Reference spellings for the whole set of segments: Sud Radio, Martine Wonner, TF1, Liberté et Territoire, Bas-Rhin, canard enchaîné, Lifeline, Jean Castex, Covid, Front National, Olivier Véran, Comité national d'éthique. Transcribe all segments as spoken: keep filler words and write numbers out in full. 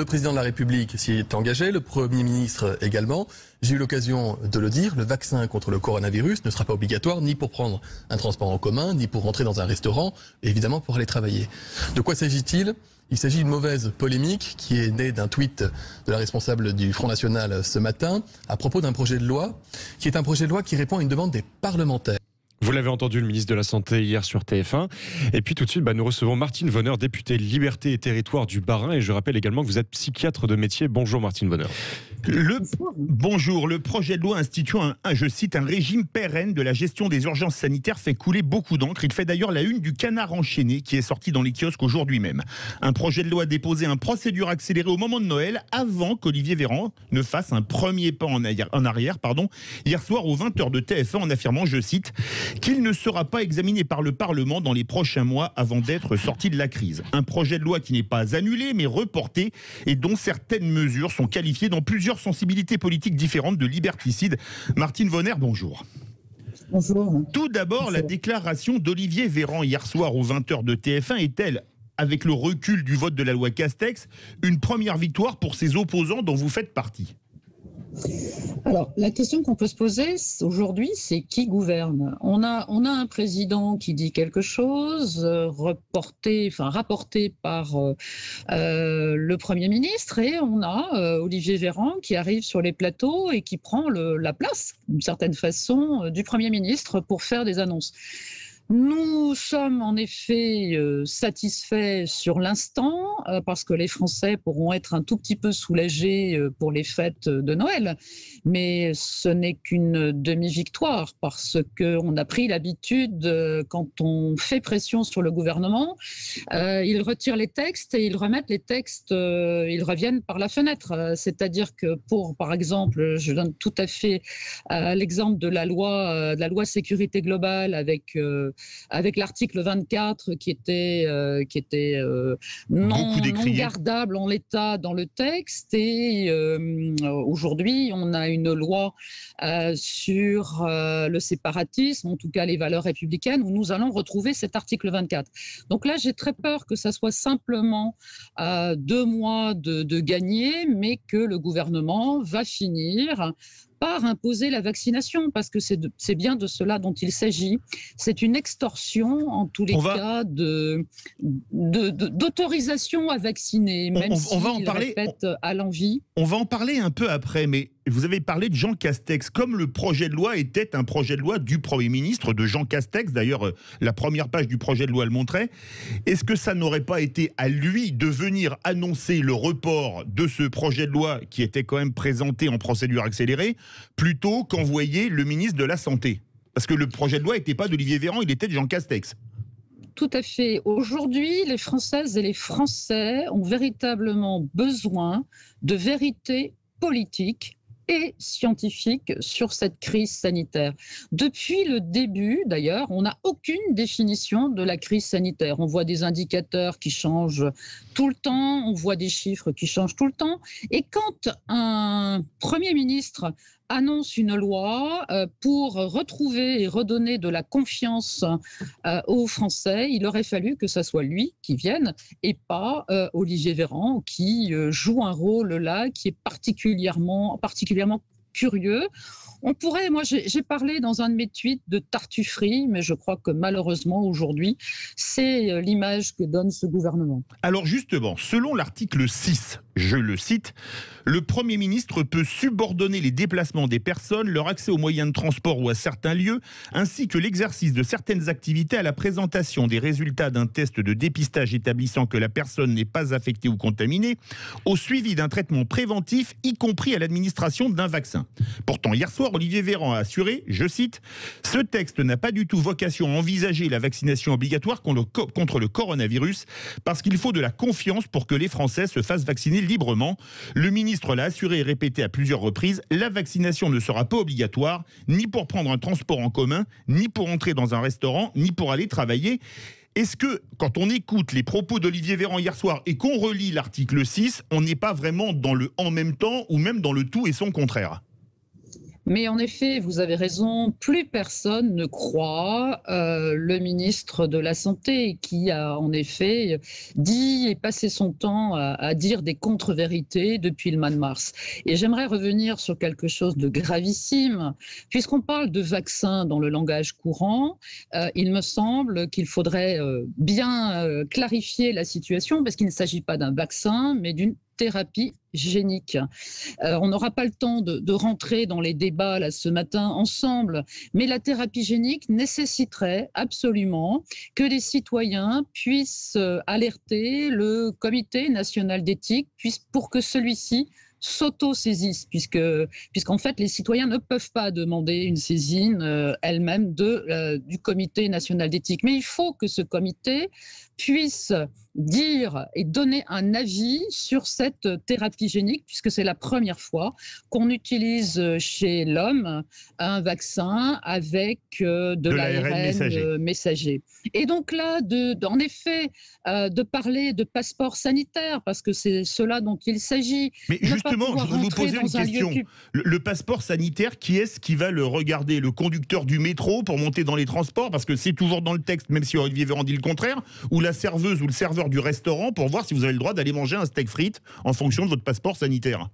Le président de la République s'y est engagé, le Premier ministre également. J'ai eu l'occasion de le dire, le vaccin contre le coronavirus ne sera pas obligatoire ni pour prendre un transport en commun, ni pour rentrer dans un restaurant, et évidemment pour aller travailler. De quoi s'agit-il ? Il s'agit d'une mauvaise polémique qui est née d'un tweet de la responsable du Front National ce matin à propos d'un projet de loi qui est un projet de loi qui répond à une demande des parlementaires. Vous l'avez entendu, le ministre de la Santé hier sur T F un. Et puis tout de suite, bah, nous recevons Martine Wonner, députée Liberté et Territoire du Bas-Rhin. Et je rappelle également que vous êtes psychiatre de métier. Bonjour Martine Wonner. Le, bonjour. Le projet de loi instituant, un, je cite, un régime pérenne de la gestion des urgences sanitaires fait couler beaucoup d'encre. Il fait d'ailleurs la une du Canard enchaîné qui est sorti dans les kiosques aujourd'hui même. Un projet de loi déposé, un procédure accélérée au moment de Noël avant qu'Olivier Véran ne fasse un premier pas en arrière, en arrière pardon, hier soir aux vingt heures de T F un en affirmant, je cite, qu'il ne sera pas examiné par le Parlement dans les prochains mois avant d'être sorti de la crise. Un projet de loi qui n'est pas annulé mais reporté et dont certaines mesures sont qualifiées dans plusieurs sensibilités politiques différentes de liberticide. Martine Wonner, bonjour. Bonjour. Tout d'abord, bonjour. La déclaration d'Olivier Véran hier soir aux vingt heures de T F un est-elle, avec le recul du vote de la loi Castex, une première victoire pour ses opposants dont vous faites partie ? Alors, la question qu'on peut se poser aujourd'hui, c'est qui gouverne ? On a, on a un président qui dit quelque chose, euh, reporté, enfin, rapporté par euh, euh, le Premier ministre, et on a euh, Olivier Véran qui arrive sur les plateaux et qui prend le, la place, d'une certaine façon, euh, du Premier ministre pour faire des annonces. Nous sommes en effet satisfaits sur l'instant parce que les Français pourront être un tout petit peu soulagés pour les fêtes de Noël, mais ce n'est qu'une demi-victoire parce qu'on a pris l'habitude, quand on fait pression sur le gouvernement, ils retirent les textes et ils remettent les textes, ils reviennent par la fenêtre. C'est-à-dire que pour, par exemple, je donne tout à fait l'exemple de la loi, de la loi sécurité globale avec... avec l'article vingt-quatre qui était, euh, qui était euh, non, non gardable en l'état dans le texte. Et euh, aujourd'hui, on a une loi euh, sur euh, le séparatisme, en tout cas les valeurs républicaines, où nous allons retrouver cet article vingt-quatre. Donc là, j'ai très peur que ça soit simplement euh, deux mois de, de gagner, mais que le gouvernement va finir par imposer la vaccination, parce que c'est bien de cela dont il s'agit. C'est une extorsion, en tous les on cas, de, de, de, d'autorisation à vacciner, même on, on, si on va en parler, répète on, à l'envie. On va en parler un peu après, mais vous avez parlé de Jean Castex. Comme le projet de loi était un projet de loi du Premier ministre, de Jean Castex, d'ailleurs, la première page du projet de loi le montrait, est-ce que ça n'aurait pas été à lui de venir annoncer le report de ce projet de loi qui était quand même présenté en procédure accélérée, plutôt qu'envoyer le ministre de la Santé? Parce que le projet de loi n'était pas d'Olivier Véran, il était de Jean Castex. Tout à fait. Aujourd'hui, les Françaises et les Français ont véritablement besoin de vérité politique et scientifique sur cette crise sanitaire. Depuis le début, d'ailleurs, on n'a aucune définition de la crise sanitaire. On voit des indicateurs qui changent tout le temps, on voit des chiffres qui changent tout le temps. Et quand un Premier ministre annonce une loi pour retrouver et redonner de la confiance aux Français, il aurait fallu que ça soit lui qui vienne et pas Olivier Véran qui joue un rôle là qui est particulièrement, particulièrement curieux. On pourrait, moi j'ai parlé dans un de mes tweets de tartufferie, mais je crois que malheureusement aujourd'hui, c'est l'image que donne ce gouvernement. Alors justement, selon l'article six, je le cite, le Premier ministre peut subordonner les déplacements des personnes, leur accès aux moyens de transport ou à certains lieux, ainsi que l'exercice de certaines activités à la présentation des résultats d'un test de dépistage établissant que la personne n'est pas affectée ou contaminée, au suivi d'un traitement préventif, y compris à l'administration d'un vaccin. Pourtant, hier soir, Olivier Véran a assuré, je cite, « Ce texte n'a pas du tout vocation à envisager la vaccination obligatoire contre le coronavirus parce qu'il faut de la confiance pour que les Français se fassent vacciner librement. Le ministre l'a assuré et répété à plusieurs reprises, la vaccination ne sera pas obligatoire, ni pour prendre un transport en commun, ni pour entrer dans un restaurant, ni pour aller travailler. » Est-ce que, quand on écoute les propos d'Olivier Véran hier soir et qu'on relit l'article six, on n'est pas vraiment dans le « en même temps » ou même dans le « tout et son contraire » ? Mais en effet, vous avez raison, plus personne ne croit euh, le ministre de la Santé qui a en effet dit et passé son temps à, à dire des contre-vérités depuis le mois de mars. Et j'aimerais revenir sur quelque chose de gravissime. Puisqu'on parle de vaccin dans le langage courant, euh, il me semble qu'il faudrait euh, bien euh, clarifier la situation parce qu'il ne s'agit pas d'un vaccin, mais d'une thérapie génique. Euh, on n'aura pas le temps de, de rentrer dans les débats là, ce matin ensemble, mais la thérapie génique nécessiterait absolument que les citoyens puissent alerter le Comité national d'éthique pour que celui-ci s'auto-saisissent, puisque, puisqu'en fait, les citoyens ne peuvent pas demander une saisine euh, elle-même de, euh, du Comité national d'éthique. Mais il faut que ce comité puisse dire et donner un avis sur cette thérapie génique, puisque c'est la première fois qu'on utilise chez l'homme un vaccin avec euh, de, de l'A R N messager. messager. Et donc là, de, en effet, euh, de parler de passeport sanitaire, parce que c'est cela dont il s'agit. Mais juste Justement, je voudrais vous poser une question. Le, le passeport sanitaire, qui est-ce qui va le regarder? Le conducteur du métro pour monter dans les transports, parce que c'est toujours dans le texte, même si Olivier Véran dit le contraire, ou la serveuse ou le serveur du restaurant pour voir si vous avez le droit d'aller manger un steak frites en fonction de votre passeport sanitaire?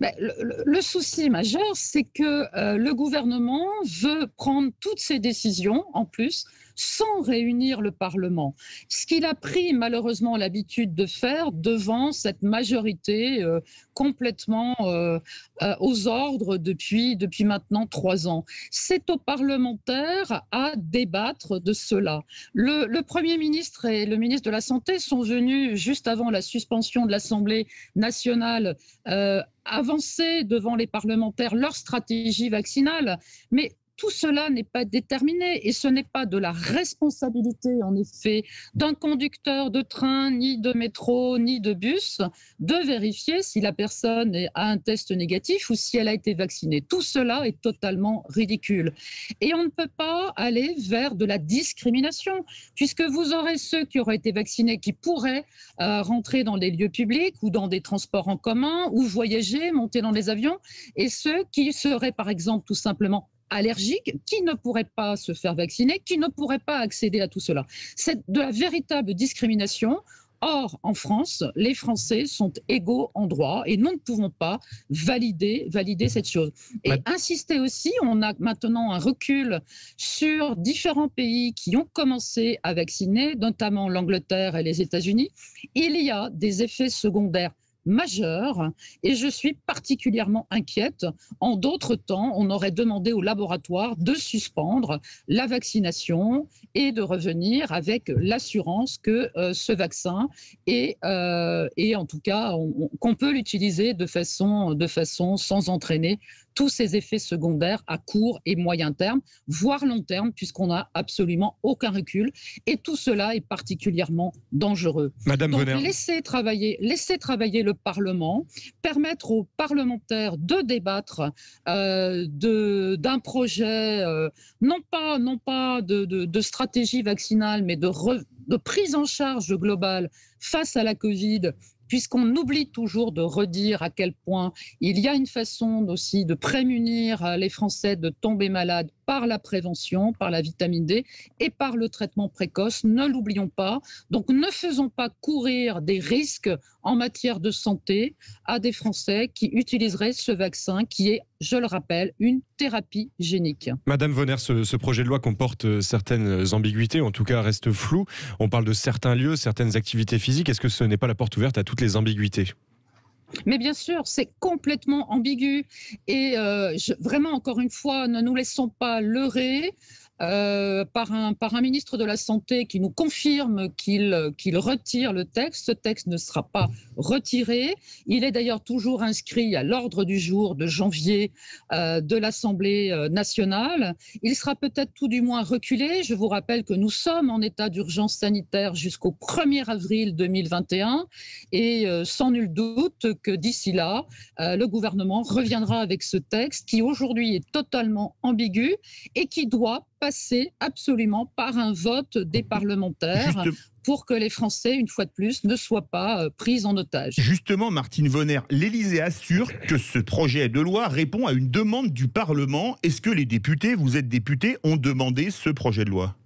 Ben, le, le souci majeur, c'est que euh, le gouvernement veut prendre toutes ses décisions, en plus, sans réunir le Parlement. Ce qu'il a pris, malheureusement, l'habitude de faire devant cette majorité euh, complètement euh, euh, aux ordres depuis, depuis maintenant trois ans. C'est aux parlementaires à débattre de cela. Le, le Premier ministre et le ministre de la Santé sont venus, juste avant la suspension de l'Assemblée nationale, euh, avancer devant les parlementaires leur stratégie vaccinale. Mais tout cela n'est pas déterminé et ce n'est pas de la responsabilité, en effet, d'un conducteur de train, ni de métro, ni de bus, de vérifier si la personne a un test négatif ou si elle a été vaccinée. Tout cela est totalement ridicule. Et on ne peut pas aller vers de la discrimination, puisque vous aurez ceux qui auraient été vaccinés qui pourraient euh, rentrer dans les lieux publics ou dans des transports en commun, ou voyager, monter dans les avions, et ceux qui seraient, par exemple, tout simplement allergiques, qui ne pourraient pas se faire vacciner, qui ne pourraient pas accéder à tout cela. C'est de la véritable discrimination. Or, en France, les Français sont égaux en droit et nous ne pouvons pas valider, valider cette chose. Et insister aussi, on a maintenant un recul sur différents pays qui ont commencé à vacciner, notamment l'Angleterre et les États-Unis. Il y a des effets secondaires majeure et je suis particulièrement inquiète. En d'autres temps, on aurait demandé aux laboratoires de suspendre la vaccination et de revenir avec l'assurance que euh, ce vaccin est, euh, et en tout cas qu'on peut l'utiliser de façon, de façon sans entraîner tous ces effets secondaires à court et moyen terme, voire long terme, puisqu'on n'a absolument aucun recul. Et tout cela est particulièrement dangereux. Madame Wonner. Donc, laissez travailler, laissez travailler le Parlement, permettre aux parlementaires de débattre euh, de, d'un projet, euh, non pas, non pas de, de, de stratégie vaccinale, mais de, re, de prise en charge globale face à la Covid, puisqu'on oublie toujours de redire à quel point il y a une façon aussi de prémunir les Français de tomber malades par la prévention, par la vitamine D et par le traitement précoce, ne l'oublions pas. Donc ne faisons pas courir des risques en matière de santé à des Français qui utiliseraient ce vaccin qui est, je le rappelle, une thérapie génique. Madame Wonner, ce, ce projet de loi comporte certaines ambiguïtés, en tout cas reste flou. On parle de certains lieux, certaines activités physiques. Est-ce que ce n'est pas la porte ouverte à toutes les ambiguïtés ? Mais bien sûr, c'est complètement ambigu. Et euh, je, vraiment, encore une fois, ne nous laissons pas leurrer euh, par, un, par un ministre de la Santé qui nous confirme qu'il qu'il retire le texte. Ce texte ne sera pas retiré. Il est d'ailleurs toujours inscrit à l'ordre du jour de janvier euh, de l'Assemblée nationale. Il sera peut-être tout du moins reculé. Je vous rappelle que nous sommes en état d'urgence sanitaire jusqu'au premier avril deux mille vingt et un et euh, sans nul doute que d'ici là, euh, le gouvernement reviendra avec ce texte qui aujourd'hui est totalement ambigu et qui doit passer absolument par un vote des parlementaires Juste... pour que les Français, une fois de plus, ne soient pas pris en otage. Justement, Martine Wonner, l'Élysée assure que ce projet de loi répond à une demande du Parlement. Est-ce que les députés, vous êtes députés, ont demandé ce projet de loi ?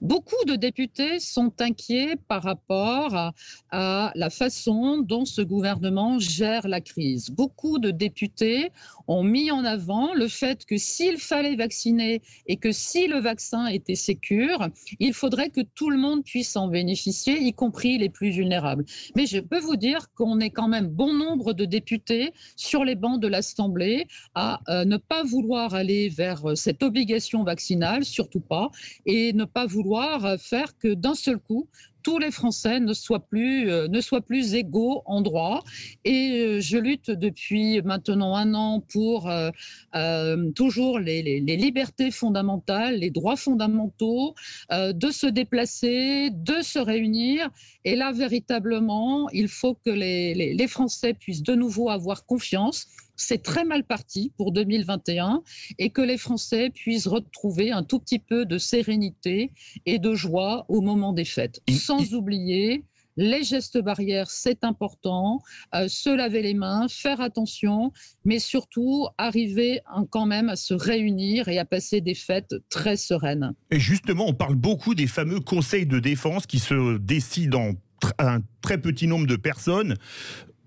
Beaucoup de députés sont inquiets par rapport à, à la façon dont ce gouvernement gère la crise. Beaucoup de députés ont mis en avant le fait que s'il fallait vacciner et que si le vaccin était sécure, il faudrait que tout le monde puisse en bénéficier, y compris les plus vulnérables. Mais je peux vous dire qu'on est quand même bon nombre de députés sur les bancs de l'Assemblée à euh, ne pas vouloir aller vers cette obligation vaccinale, surtout pas, et ne pas vouloir faire que d'un seul coup tous les Français ne soient plus, euh, ne soient plus égaux en droit. Et euh, je lutte depuis maintenant un an pour euh, euh, toujours les, les, les libertés fondamentales, les droits fondamentaux, euh, de se déplacer, de se réunir. Et là, véritablement, il faut que les, les, les Français puissent de nouveau avoir confiance. C'est très mal parti pour deux mille vingt et un et que les Français puissent retrouver un tout petit peu de sérénité et de joie au moment des fêtes. Sans oublier, les gestes barrières, c'est important, euh, se laver les mains, faire attention, mais surtout arriver hein, quand même à se réunir et à passer des fêtes très sereines. Et justement, on parle beaucoup des fameux conseils de défense qui se décident en tr- un très petit nombre de personnes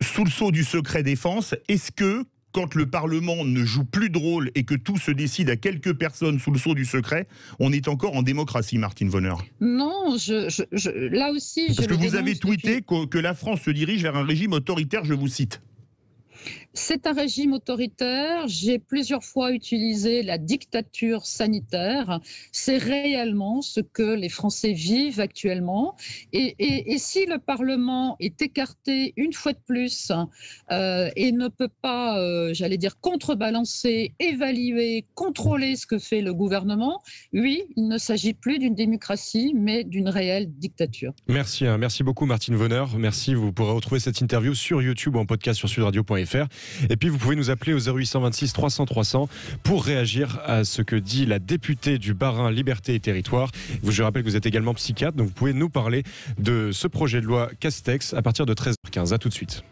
sous le sceau du secret défense. Est-ce que, quand le Parlement ne joue plus de rôle et que tout se décide à quelques personnes sous le sceau du secret, on est encore en démocratie, Martine Wonner? Non, je, je, je, là aussi... Parce je que vous avez tweeté depuis... que la France se dirige vers un régime autoritaire, je vous cite. C'est un régime autoritaire. J'ai plusieurs fois utilisé la dictature sanitaire. C'est réellement ce que les Français vivent actuellement. Et, et, et si le Parlement est écarté une fois de plus euh, et ne peut pas, euh, j'allais dire, contrebalancer, évaluer, contrôler ce que fait le gouvernement, oui, il ne s'agit plus d'une démocratie, mais d'une réelle dictature. Merci, hein, merci beaucoup Martine Wonner. Merci, vous pourrez retrouver cette interview sur YouTube ou en podcast sur sudradio point F R. Et puis vous pouvez nous appeler au zéro huit cent vingt-six trois cents trois cents pour réagir à ce que dit la députée du Bas-Rhin Liberté et Territoire. Je rappelle que vous êtes également psychiatre, donc vous pouvez nous parler de ce projet de loi Castex à partir de treize heures quinze. À tout de suite.